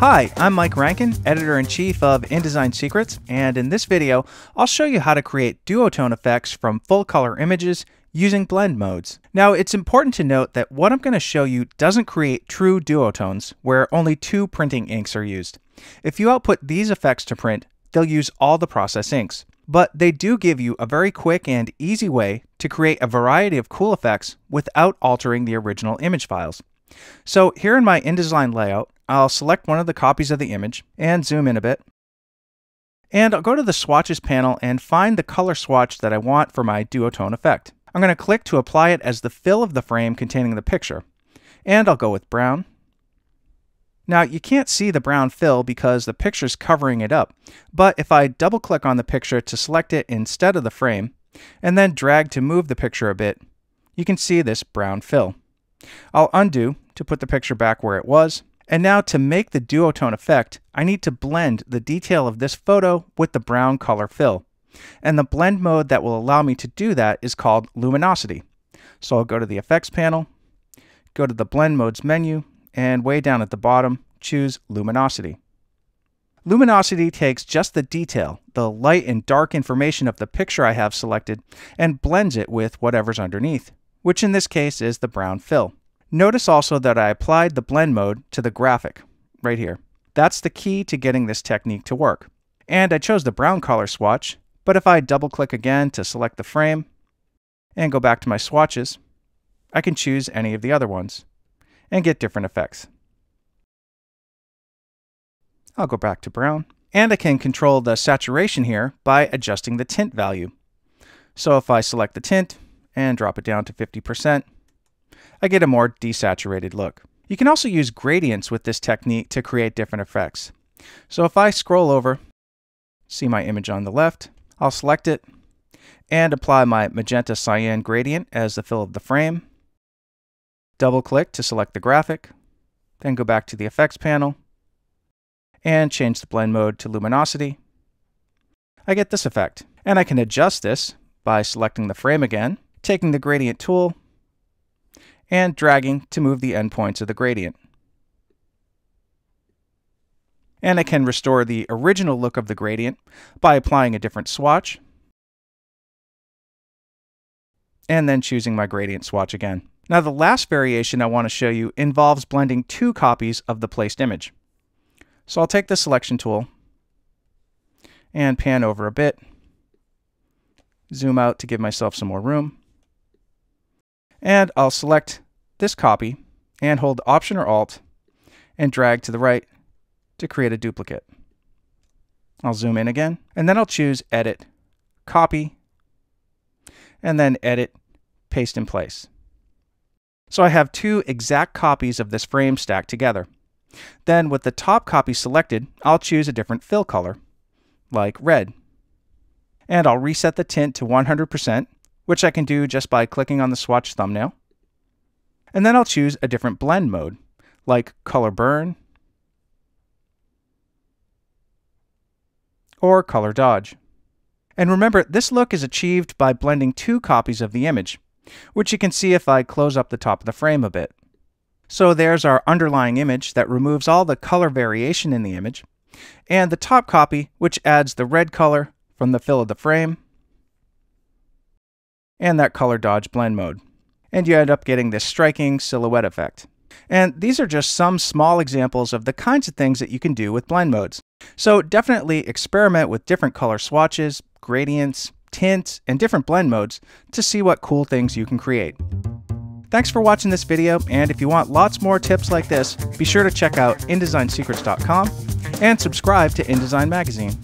Hi, I'm Mike Rankin, Editor-in-Chief of InDesign Secrets, and in this video, I'll show you how to create duotone effects from full-color images using blend modes. Now, it's important to note that what I'm going to show you doesn't create true duotones, where only two printing inks are used. If you output these effects to print, they'll use all the process inks. But they do give you a very quick and easy way to create a variety of cool effects without altering the original image files. So here in my InDesign layout, I'll select one of the copies of the image and zoom in a bit. And I'll go to the swatches panel and find the color swatch that I want for my duotone effect. I'm going to click to apply it as the fill of the frame containing the picture. And I'll go with brown. Now you can't see the brown fill because the picture's covering it up, but if I double click on the picture to select it instead of the frame, and then drag to move the picture a bit, you can see this brown fill. I'll undo to put the picture back where it was. And now to make the duotone effect, I need to blend the detail of this photo with the brown color fill. And the blend mode that will allow me to do that is called luminosity. So I'll go to the effects panel, go to the blend modes menu, and way down at the bottom, choose luminosity. Luminosity takes just the detail, the light and dark information of the picture I have selected, and blends it with whatever's underneath, which in this case is the brown fill. Notice also that I applied the blend mode to the graphic, right here. That's the key to getting this technique to work. And I chose the brown color swatch, but if I double click again to select the frame and go back to my swatches, I can choose any of the other ones and get different effects. I'll go back to brown, and I can control the saturation here by adjusting the tint value. So if I select the tint and drop it down to 50%, I get a more desaturated look. You can also use gradients with this technique to create different effects. So if I scroll over, see my image on the left, I'll select it and apply my magenta cyan gradient as the fill of the frame. Double click to select the graphic, then go back to the effects panel and change the blend mode to luminosity. I get this effect, and I can adjust this by selecting the frame again, taking the gradient tool, and dragging to move the endpoints of the gradient. And I can restore the original look of the gradient by applying a different swatch, and then choosing my gradient swatch again. Now the last variation I want to show you involves blending two copies of the placed image. So I'll take the selection tool and pan over a bit, zoom out to give myself some more room. And I'll select this copy and hold Option or Alt and drag to the right to create a duplicate. I'll zoom in again, and then I'll choose Edit, Copy, and then Edit, Paste in Place. So I have two exact copies of this frame stacked together. Then with the top copy selected, I'll choose a different fill color, like red. And I'll reset the tint to 100%, which I can do just by clicking on the swatch thumbnail. And then I'll choose a different blend mode, like color burn or color dodge. And remember, this look is achieved by blending two copies of the image, which you can see if I close up the top of the frame a bit. So there's our underlying image that removes all the color variation in the image, and the top copy, which adds the red color from the fill of the frame, and that color dodge blend mode. And you end up getting this striking silhouette effect. And these are just some small examples of the kinds of things that you can do with blend modes. So definitely experiment with different color swatches, gradients, tints, and different blend modes to see what cool things you can create. Thanks for watching this video, and if you want lots more tips like this, be sure to check out InDesignSecrets.com and subscribe to InDesign Magazine.